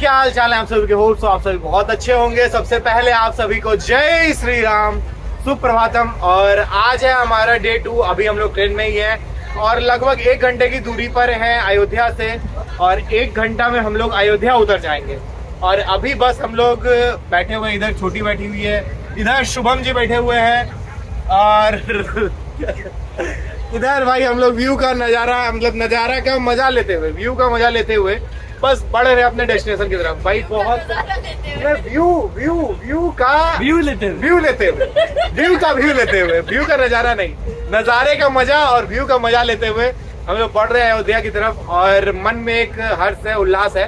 क्या हाल चाल है आप सभी के, होप सो आप सभी बहुत अच्छे होंगे। सबसे पहले आप सभी को जय श्री राम, सुप्रभातम। और आज है हमारा डे 2। अभी हम लोग ट्रेन में ही है और लगभग 1 घंटे की दूरी पर है अयोध्या से, और 1 घंटा में हम लोग अयोध्या उतर जाएंगे। और अभी बस हम लोग बैठे हुए, इधर छोटी बैठी हुई है, इधर शुभम जी बैठे हुए हैं और इधर भाई हम लोग व्यू का नज़ारा, मतलब नज़ारा का मजा लेते हुए, व्यू का मजा लेते हुए बस बढ़ रहे अपने डेस्टिनेशन की तरफ। भाई बहुत व्यू का व्यू का नज़ारा नहीं, नज़ारे का मजा और व्यू का मजा लेते हुए हम लोग बढ़ रहे हैं अयोध्या की तरफ। और मन में एक हर्ष है, उल्लास है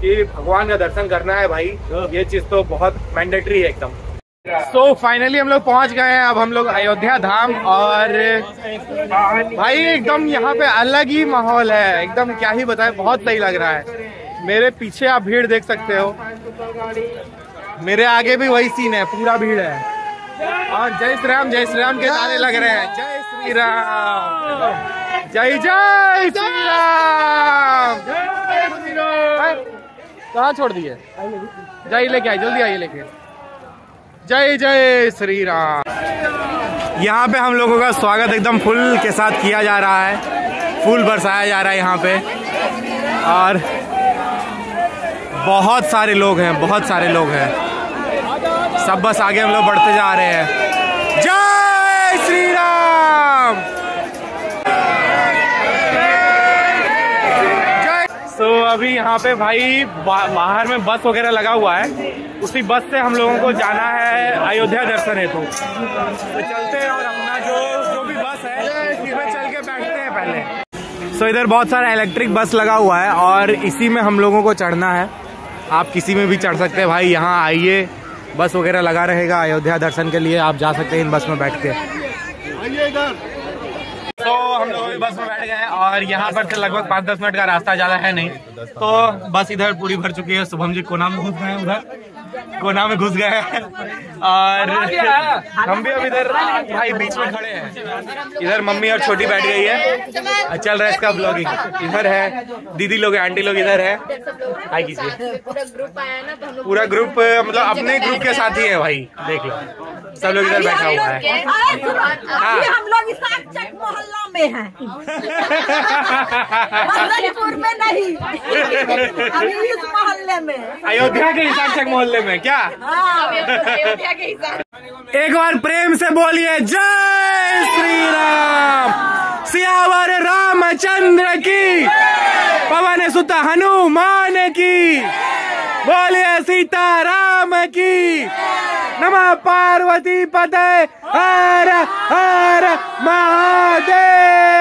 कि भगवान का दर्शन करना है भाई, ये चीज तो बहुत मैंडेटरी है एकदम। सो फाइनली हम लोग पहुंच गए हैं, अब हम लोग अयोध्या धाम। और भाई एकदम यहाँ पे अलग ही माहौल है, एकदम क्या ही बताएं, बहुत सही लग रहा है। मेरे पीछे आप भीड़ देख सकते हो, मेरे आगे भी वही सीन है, पूरा भीड़ है। और जय श्री राम के नारे लग रहे हैं, जय श्री राम, जय जय श्री राम। कहाँ छोड़ दिए, जाइए लेके आइए, जल्दी आइए लेके। जय जय श्री राम। यहाँ पे हम लोगों का स्वागत एकदम फुल के साथ किया जा रहा है, फुल बरसाया जा रहा है यहाँ पे। और बहुत सारे लोग हैं, बहुत सारे लोग हैं, सब बस आगे हम लोग बढ़ते जा रहे हैं। जय श्री राम। तो अभी यहाँ पे भाई बाहर में बस वगैरह लगा हुआ है, उसी बस से हम लोगों को जाना है अयोध्या दर्शन हेतु। तो चलते हैं और अपना जो भी बस है इसमें चल के बैठते हैं पहले। सो इधर बहुत सारा इलेक्ट्रिक बस लगा हुआ है और इसी में हम लोगों को चढ़ना है। आप किसी में भी चढ़ सकते हैं भाई, यहाँ आइए, बस वगैरह लगा रहेगा अयोध्या दर्शन के लिए, आप जा सकते हैं इन बस में बैठ के। तो हम लोग भी बस में बैठ गए और यहाँ पर से लगभग 5-10 मिनट का रास्ता ज़्यादा है नहीं, तो बस इधर पूरी भर चुकी है। शुभम जी कोना में घुस गए, उधर कोना में घुस गए और हम भी अब इधर भाई बीच में खड़े हैं। इधर मम्मी और छोटी बैठ गई है, चल रहा है इसका ब्लॉगिंग। इधर है दीदी लोग, आंटी लोग इधर है। हाय कीजिए, पूरा ग्रुप, मतलब अपने ग्रुप के साथ ही है भाई, देख लो सब लोग इधर बैठा हुआ है। हम लोग साक्षात मोहल्ला में हैं, मंदिरपुर में नहीं, अभी इस मोहल्ले में, अयोध्या के साक्षात मोहल्ले में। क्या अयोध्या के साथ एक बार प्रेम से बोलिए, जय श्री राम, सियावर रामचंद्र की, पवन सुत हनुमान की, बोलिए सीता राम की, नमः पार्वती पते हर हर महादेव।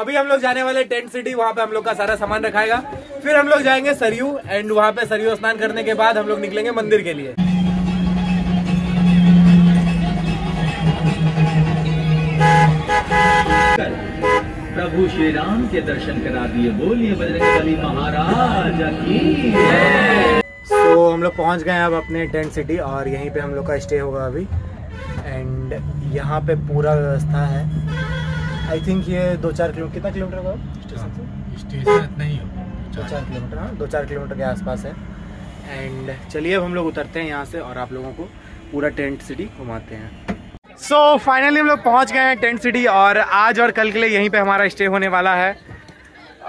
अभी हम लोग जाने वाले टेंट सिटी, वहाँ पे हम लोग का सारा सामान रखाएगा, फिर हम लोग जाएंगे सरयू, एंड वहाँ पे सरयू स्नान करने के बाद हम लोग निकलेंगे मंदिर के लिए। प्रभु श्री राम के दर्शन करा दिए, बोलिए बजरंगबली महाराज की। तो हम लोग पहुंच गए हैं अब अपने टेंट सिटी और यहीं पे हम लोग का स्टे होगा अभी। एंड यहाँ पे पूरा व्यवस्था है। आई थिंक ये 2-4 किलोमीटर, कितना किलोमीटर होगा स्टेशन से? स्टेशन इतना ही होगा, 2-4 किलोमीटर, हाँ 2-4 किलोमीटर के आसपास है। एंड चलिए अब हम लोग उतरते हैं यहाँ से और आप लोगों को पूरा टेंट सिटी घुमाते हैं। सो फाइनली हम लोग पहुँच गए हैं टेंट सिटी और आज और कल के लिए यहीं पर हमारा स्टे होने वाला है।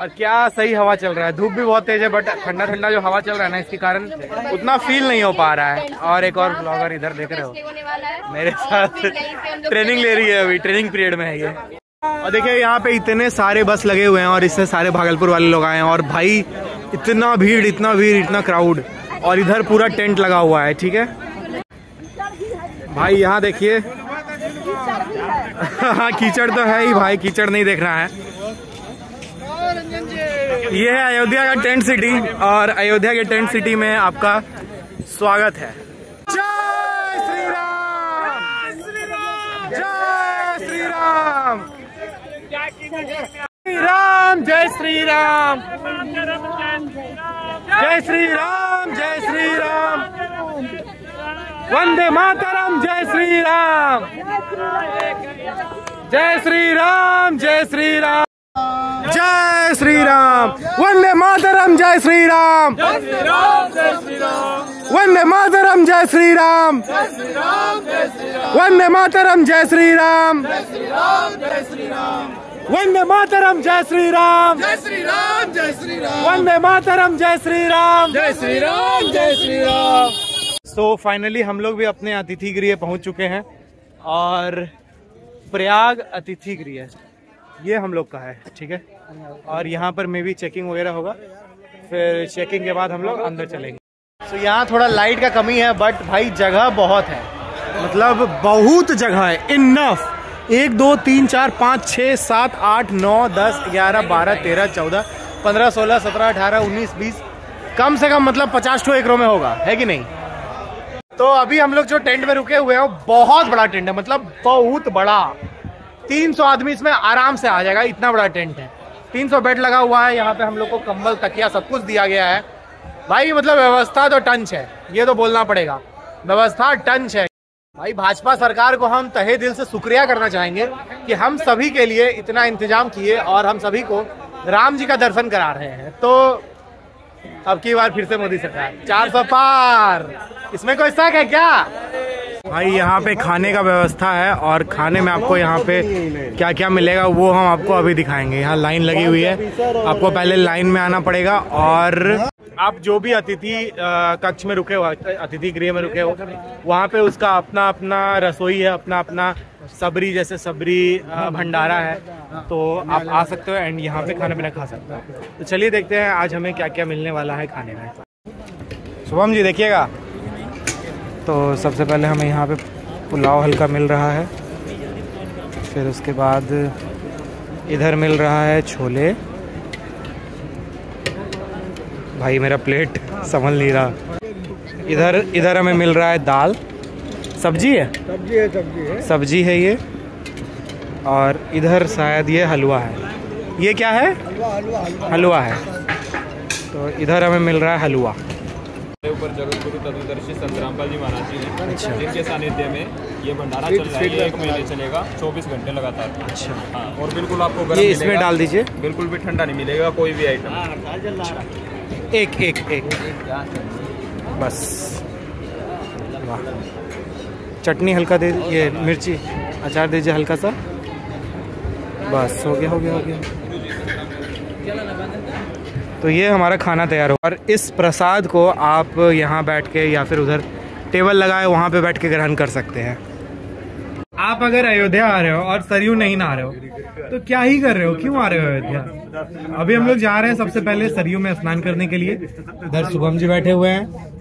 और क्या सही हवा चल रहा है, धूप भी बहुत तेज है बट ठंडा ठंडा जो हवा चल रहा है ना, इसके कारण उतना फील नहीं हो पा रहा है। और एक और ब्लॉगर इधर देख रहे हो मेरे साथ ट्रेनिंग ले रही है, अभी ट्रेनिंग पीरियड में है ये। और देखिए यहाँ पे इतने सारे बस लगे हुए हैं और इससे सारे भागलपुर वाले लोग आए हैं। और भाई इतना भीड़, इतना भीड़, इतना क्राउड, और इधर पूरा टेंट लगा हुआ है। ठीक है भाई, यहाँ देखिए हाँ कीचड़ तो है ही भाई, कीचड़ नहीं देख रहा है। ये है अयोध्या का टेंट सिटी और अयोध्या के टेंट सिटी में आपका स्वागत है। जय श्री राम, जय श्री राम, श्री राम, जय श्री राम, जय श्री राम, जय श्री राम, वंदे मातरम, जय श्री राम, जय श्री राम, जय श्री राम, जय श्री राम, वंदे मातरम, जय श्री राम, वंदे मातरम, जय श्री राम, वंदे मातरम, जय श्री राम, वंदे मातरम, जय श्री राम, वंदे मातरम, जय श्री राम, जय श्री राम, जय श्री राम। सो फाइनली हम लोग भी अपने अतिथि गृह पहुंच चुके हैं और प्रयाग अतिथि गृह ये हम लोग का है, ठीक है। और यहाँ पर मे भी चेकिंग वगैरह होगा, फिर चेकिंग के बाद हम लोग अंदर चलेंगे। सो यहाँ थोड़ा लाइट का कमी है, बट भाई जगह बहुत है, मतलब बहुत जगह है, इनफ। 1 2 3 4 5 6 7 8 9 10 11 12 13 14 15 16 17 18 19 20 कम से कम मतलब 50 एक रो में होगा, है कि नहीं। तो अभी हम लोग जो टेंट में रुके हुए हैं, बहुत बड़ा टेंट है, मतलब बहुत बड़ा, 300 आदमी इसमें आराम से आ जाएगा, इतना बड़ा टेंट है। 300 बेड लगा हुआ है, यहाँ पे हम लोग को कंबल तकिया सब कुछ दिया गया है। भाई मतलब व्यवस्था तो टंच है, ये तो बोलना पड़ेगा, व्यवस्था टंच है। भाई भाजपा सरकार को हम तहे दिल से शुक्रिया करना चाहेंगे कि हम सभी के लिए इतना इंतजाम किए और हम सभी को राम जी का दर्शन करा रहे हैं। तो अब की बार फिर से मोदी सरकार 400 पार, इसमें कोई शक है क्या। भाई यहाँ पे खाने का व्यवस्था है और खाने में आपको यहाँ पे क्या क्या मिलेगा वो हम आपको अभी दिखाएंगे। यहाँ लाइन लगी हुई है, आपको पहले लाइन में आना पड़ेगा और आप जो भी अतिथि कक्ष में रुके हो, अतिथि गृह में रुके हो, वहाँ पे उसका अपना अपना रसोई है, अपना अपना सबरी, जैसे सबरी भंडारा है, तो आप आ सकते हो एंड यहाँ पे खाना पीना खा सकते हो। तो चलिए देखते हैं आज हमें क्या क्या मिलने वाला है खाने में। शुभम जी देखिएगा, तो सबसे पहले हमें यहाँ पे पुलाव हल्का मिल रहा है, फिर उसके बाद इधर मिल रहा है छोले। भाई मेरा प्लेट संभल नहीं रहा। इधर हमें मिल रहा है दाल, सब्जी है, सब्जी है ये। और इधर शायद ये हलवा है, ये क्या है, हलवा है। तो इधर हमें मिल रहा है हलवा। ऊपर जगतगुरु तत्वदर्शी संत रामपाल जी महाराज जी ने, जिनके सानिध्य में ये भंडारा चल रहा है, 1 महीने चलेगा, 24 घंटे लगातार। अच्छा हाँ, और बिल्कुल आपको गर्म इसमें डाल दीजिए, बिल्कुल भी ठंडा नहीं मिलेगा कोई भी आइटम। एक एक एक बस, वाह। चटनी हल्का दे, ये मिर्ची अचार दीजिए हल्का सा, बस हो गया हो गया हो गया। तो ये हमारा खाना तैयार हो और इस प्रसाद को आप यहाँ बैठ के या फिर उधर टेबल लगाए वहाँ पे बैठ के ग्रहण कर सकते हैं। आप अगर अयोध्या आ रहे हो और सरयू नहीं ना आ रहे हो तो क्या ही कर रहे हो, क्यों आ रहे हो अयोध्या। अभी हम लोग जा रहे हैं सबसे पहले सरयू में स्नान करने के लिए। इधर शुभम जी बैठे हुए हैं,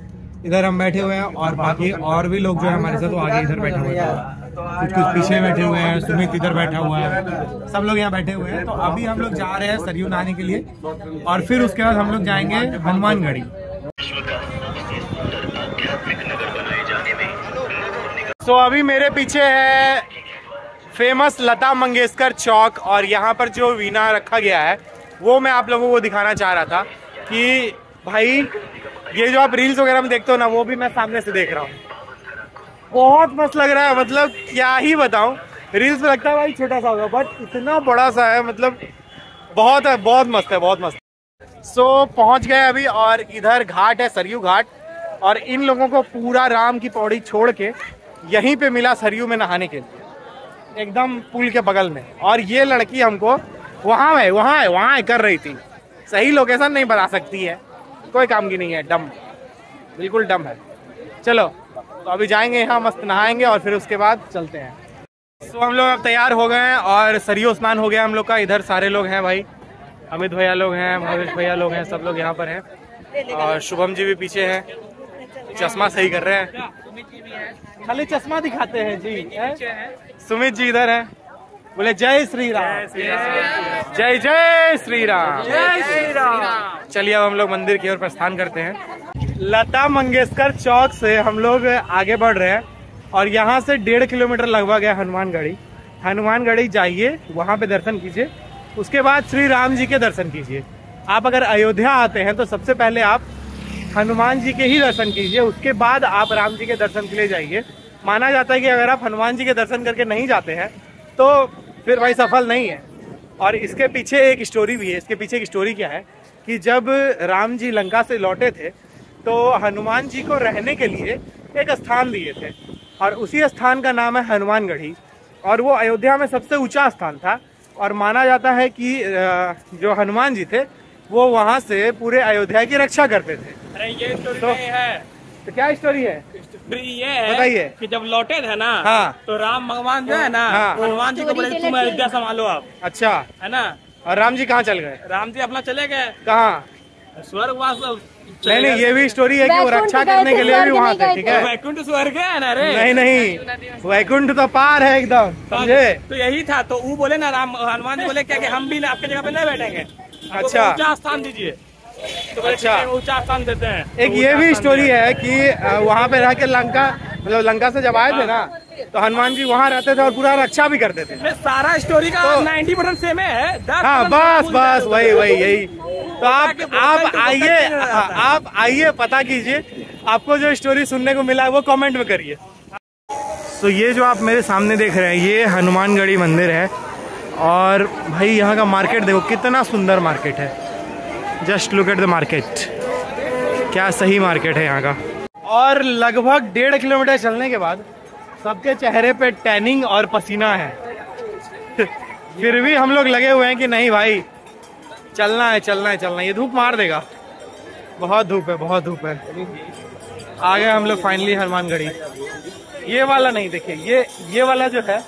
इधर हम बैठे हुए हैं और बाकी और भी लोग जो है हमारे साथ वो आगे इधर बैठे हुए हैं, कुछ पीछे बैठे हुए हैं, सुमित इधर बैठा हुआ है, सब लोग यहाँ बैठे हुए हैं। तो अभी हम लोग जा रहे हैं सरयू नहाने के लिए और फिर उसके बाद हम लोग जाएंगे हनुमानगढ़ी। तो अभी मेरे पीछे है फेमस लता मंगेशकर चौक और यहाँ पर जो वीणा रखा गया है वो मैं आप लोगों को दिखाना चाह रहा था कि भाई ये जो आप रील्स वगैरह में देखते हो ना, वो भी मैं सामने से देख रहा हूँ, बहुत मस्त लग रहा है। मतलब क्या ही बताऊं, रील्स में लगता है भाई छोटा सा होगा, बट इतना बड़ा सा है, मतलब बहुत है, बहुत मस्त है, बहुत मस्त। सो पहुंच गए अभी और इधर घाट है सरयू घाट और इन लोगों को पूरा राम की पौड़ी छोड़ के यहीं पे मिला सरयू में नहाने के लिए, एकदम पुल के बगल में। और ये लड़की हमको वहाँ है कर रही थी, सही लोकेशन नहीं बता सकती है, कोई काम की नहीं है, डम, बिल्कुल डम है। चलो तो अभी जाएंगे यहाँ, मस्त नहाएंगे और फिर उसके बाद चलते हैं। तो हम लोग अब तैयार हो गए हैं और सरयू स्नान हो गया हम लोग का। इधर सारे लोग हैं भाई, अमित भैया लोग हैं, महेश भैया लोग हैं, सब लोग यहाँ पर हैं और शुभम जी भी पीछे हैं, चश्मा सही कर रहे हैं, खाली चश्मा दिखाते हैं जी। सुमित जी इधर है, बोले जय श्री राम, जय जय श्री राम, जय श्री राम। चलिए अब हम लोग मंदिर की ओर प्रस्थान करते हैं। लता मंगेशकर चौक से हम लोग आगे बढ़ रहे हैं और यहाँ से 1.5 किलोमीटर लगभग है हनुमानगढ़ी। हनुमानगढ़ी जाइए, वहाँ पे दर्शन कीजिए, उसके बाद श्री राम जी के दर्शन कीजिए। आप अगर अयोध्या आते हैं तो सबसे पहले आप हनुमान जी के ही दर्शन कीजिए, उसके बाद आप राम जी के दर्शन के लिए जाइए। माना जाता है कि अगर आप हनुमान जी के दर्शन करके नहीं जाते हैं तो फिर भाई सफल नहीं है। और इसके पीछे एक स्टोरी भी है। इसके पीछे एक स्टोरी क्या है कि जब राम जी लंका से लौटे थे तो हनुमान जी को रहने के लिए एक स्थान दिए थे और उसी स्थान का नाम है हनुमानगढ़ी और वो अयोध्या में सबसे ऊंचा स्थान था और माना जाता है कि जो हनुमान जी थे वो वहाँ से पूरे अयोध्या की रक्षा करते थे। अरे ये स्टोरी नहीं है तो क्या स्टोरी है? स्टोरी ये है बताइए कि जब लौटे थे ना हाँ। तो राम भगवान जो है ना हनुमान जी को बोले तुम अयोध्या संभालो आप। अच्छा है ना। और राम जी कहाँ चल गए? राम जी अपना चले गए कहाँ? स्वर्गवास। नहीं ये भी स्टोरी है कि वो रक्षा करने के लिए भी वहाँ थे। ठीक है वैकुंठ स्वर्ग है ना? अरे नहीं नहीं वैकुंठ तो पार है एकदम समझे। तो यही था तो वो बोले ना राम हनुमान जी बोले क्या कि हम भी आपके जगह पे नहीं बैठेंगे। अच्छा ऊंचा स्थान दीजिए। तो अच्छा ऊंचा स्थान देते हैं। एक ये भी स्टोरी है कि वहाँ पे रह के लंका मतलब लंका से जब आए थे ना तो हनुमान जी वहाँ रहते थे और पूरा रक्षा भी करते थे। सारा स्टोरी का 90% सेम है। हाँ बस बस वही वही यही। तो आप आइए पता कीजिए आपको जो स्टोरी सुनने को मिला है वो कमेंट में करिए। तो ये जो आप मेरे सामने देख रहे हैं ये हनुमानगढ़ी मंदिर है और भाई यहाँ का मार्केट देखो कितना सुंदर मार्केट है। Just look at the market. क्या सही मार्केट है यहाँ का। और लगभग 1.5 किलोमीटर चलने के बाद सबके चेहरे पे टैनिंग और पसीना है फिर भी हम लोग लगे हुए हैं कि नहीं भाई चलना है चलना है चलना है। ये धूप मार देगा। बहुत धूप है बहुत धूप है। आ गए हम लोग फाइनली हनुमानगढ़ी। ये वाला नहीं देखिए ये वाला जो है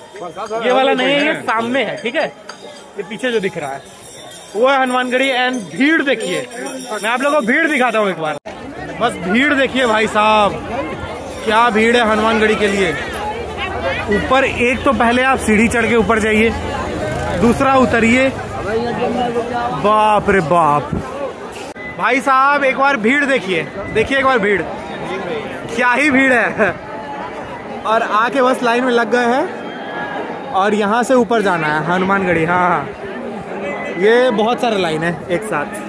ये वाला नहीं है ये सामने है। ठीक है ये पीछे जो दिख रहा है वो है हनुमानगढ़ी। एंड भीड़ देखिए मैं आप लोगों को भीड़ दिखाता हूँ एक बार। बस भीड़ देखिए भाई साहब क्या भीड़ है हनुमानगढ़ी के लिए। ऊपर एक तो पहले आप सीढ़ी चढ़ के ऊपर जाइए दूसरा उतरिए। बाप रे बाप भाई साहब एक बार भीड़ देखिए देखिए एक बार भीड़ क्या ही भीड़ है। और आके बस लाइन में लग गए हैं और यहाँ से ऊपर जाना है हनुमानगढ़ी। हाँ ये बहुत सारा लाइन है एक साथ।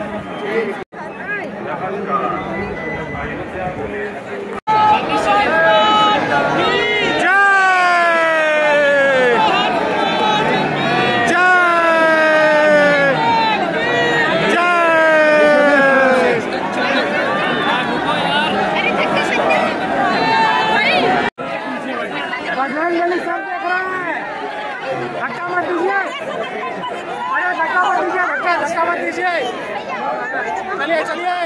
जय जय जय। चलिए चलिए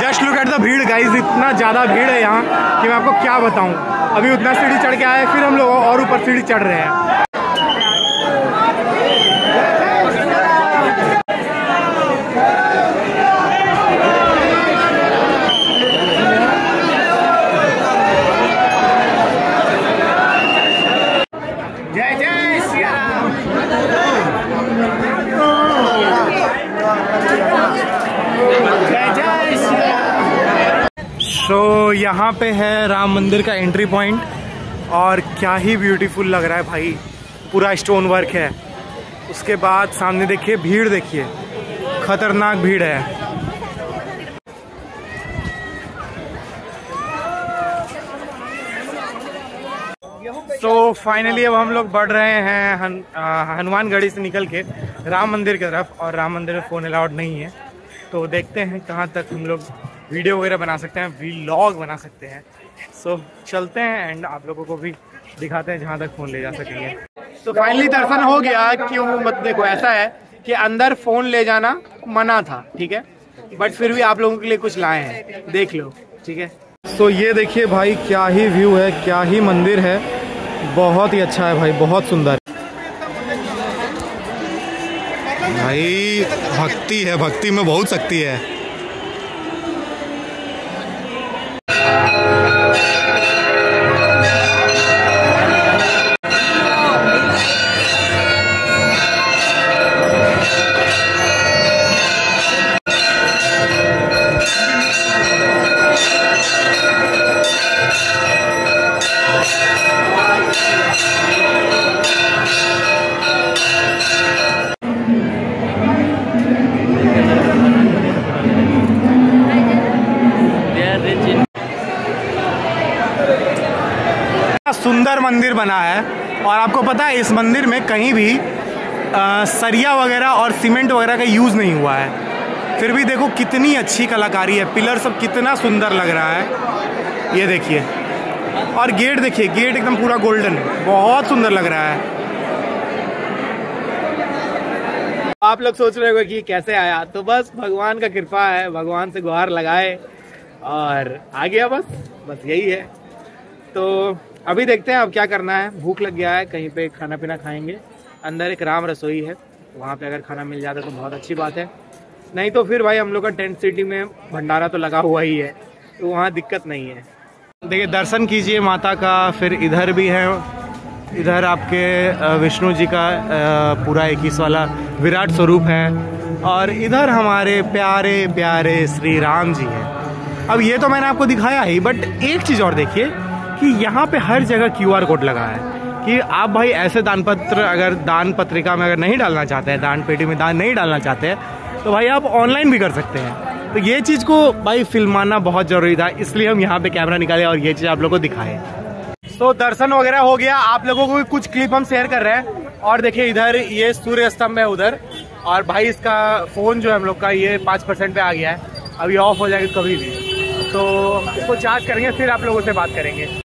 जस्ट लुक एट द भीड़ गाइस। इतना ज़्यादा भीड़ है यहाँ कि मैं आपको क्या बताऊँ। अभी उतना सीढ़ी चढ़ के आए फिर हम लोग और ऊपर सीढ़ी चढ़ रहे हैं। तो यहाँ पे है राम मंदिर का एंट्री पॉइंट और क्या ही ब्यूटीफुल लग रहा है भाई। पूरा स्टोन वर्क है। उसके बाद सामने देखिए भीड़ देखिए खतरनाक भीड़ है। तो फाइनली अब हम लोग बढ़ रहे हैं हनुमानगढ़ी से निकल के राम मंदिर की तरफ। और राम मंदिर में फ़ोन अलाउड नहीं है तो देखते हैं कहाँ तक हम लोग वीडियो वगैरह बना सकते हैं व्लॉग बना सकते हैं। सो चलते हैं एंड आप लोगों को भी दिखाते हैं जहाँ तक फ़ोन ले जा सकेंगे। तो फाइनली दर्शन हो गया। क्यों मत देखो ऐसा है कि अंदर फ़ोन ले जाना मना था ठीक है बट फिर भी आप लोगों के लिए कुछ लाए हैं देख लो ठीक है। सो ये देखिए भाई क्या ही व्यू है क्या ही मंदिर है। बहुत ही अच्छा है भाई बहुत सुंदर भाई। भक्ति है भक्ति में बहुत शक्ति है। मंदिर बना है और आपको पता है इस मंदिर में कहीं भी सरिया वगैरह और सीमेंट वगैरह का यूज़ नहीं हुआ है, फिर भी देखो कितनी अच्छी कलाकारी है, पिलर सब कितना सुंदर लग रहा है, ये देखिए। और गेट देखिए, गेट एकदम पूरा गोल्डन, बहुत सुंदर लग रहा है। आप लोग सोच रहे होंगे कि कैसे आया, तो बस भगवान का कृपा है, भगवान से गुहार लगाए और आ गया, बस यही है। तो अभी देखते हैं अब क्या करना है, भूख लग गया है, कहीं पे खाना पीना खाएंगे। अंदर एक राम रसोई है, वहाँ पे अगर खाना मिल जाता तो बहुत अच्छी बात है, नहीं तो फिर भाई हम लोग का टेंट सिटी में भंडारा तो लगा हुआ ही है, तो वहाँ दिक्कत नहीं है। देखिए दर्शन कीजिए माता का, फिर इधर भी है, इधर आपके विष्णु जी का पूरा 21 वाला विराट स्वरूप है, और इधर हमारे प्यारे प्यारे श्री राम जी हैं। अब ये तो मैंने आपको दिखाया ही, बट एक चीज़ और देखिए कि यहाँ पे हर जगह QR कोड लगा है कि आप भाई ऐसे दानपत्र अगर दान पत्रिका में अगर नहीं डालना चाहते हैं, दान पेटी में दान नहीं डालना चाहते हैं, तो भाई आप ऑनलाइन भी कर सकते हैं। तो ये चीज़ को भाई फिल्माना बहुत ज़रूरी था, इसलिए हम यहाँ पर कैमरा निकाले और ये चीज़ आप लोग को दिखाएँ। तो दर्शन वगैरह हो गया, आप लोगों को भी कुछ क्लिप हम शेयर कर रहे हैं। और देखिए इधर ये सूर्य स्तंभ है उधर, और भाई इसका फ़ोन जो है हम लोग का ये 5% पे आ गया है, अब ये ऑफ हो जाएगा कभी भी, तो इसको चार्ज करेंगे, फिर आप लोगों से बात करेंगे।